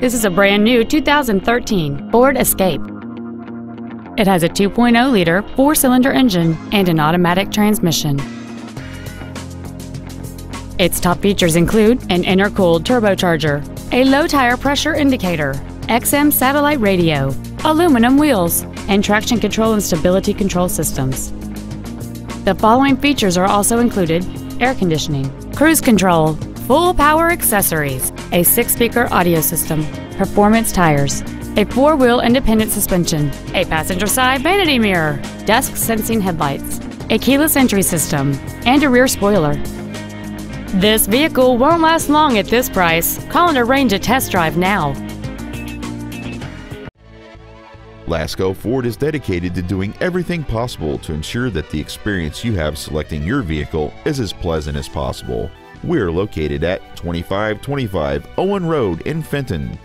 This is a brand new 2013 Ford Escape. It has a 2.0-liter four-cylinder engine and an automatic transmission. Its top features include an intercooled turbocharger, a low tire pressure indicator, XM satellite radio, aluminum wheels, and traction control and stability control systems. The following features are also included: air conditioning, cruise control, full power accessories, a 6-speaker audio system, performance tires, a 4-wheel independent suspension, a passenger side vanity mirror, dusk sensing headlights, a keyless entry system, and a rear spoiler. This vehicle won't last long at this price. Call and arrange a test drive now. Lasco Ford is dedicated to doing everything possible to ensure that the experience you have selecting your vehicle is as pleasant as possible. We're located at 2525 Owen Road in Fenton.